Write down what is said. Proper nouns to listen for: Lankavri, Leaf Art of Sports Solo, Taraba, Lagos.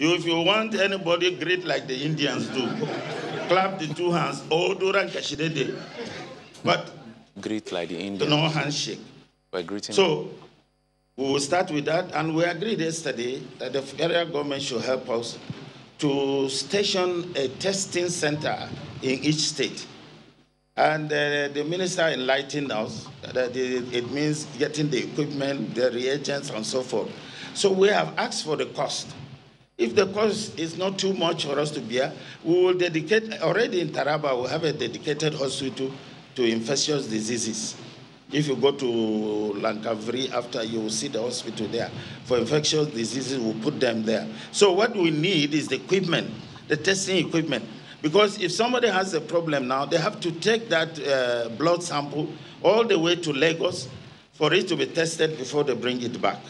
If you want anybody great like the Indians do, clap the two hands. But great like the Indians. No handshake. We're greeting. So we will start with that, and we agreed yesterday that the area government should help us to station a testing center in each state. And the minister enlightened us that it means getting the equipment, the reagents, and so forth. So we have asked for the cost. If the cost is not too much for us to bear, we will dedicate, already in Taraba, we have a dedicated hospital to infectious diseases. If you go to Lankavri after, you will see the hospital there. For infectious diseases, we'll put them there. So what we need is the equipment, the testing equipment. Because if somebody has a problem now, they have to take that blood sample all the way to Lagos for it to be tested before they bring it back.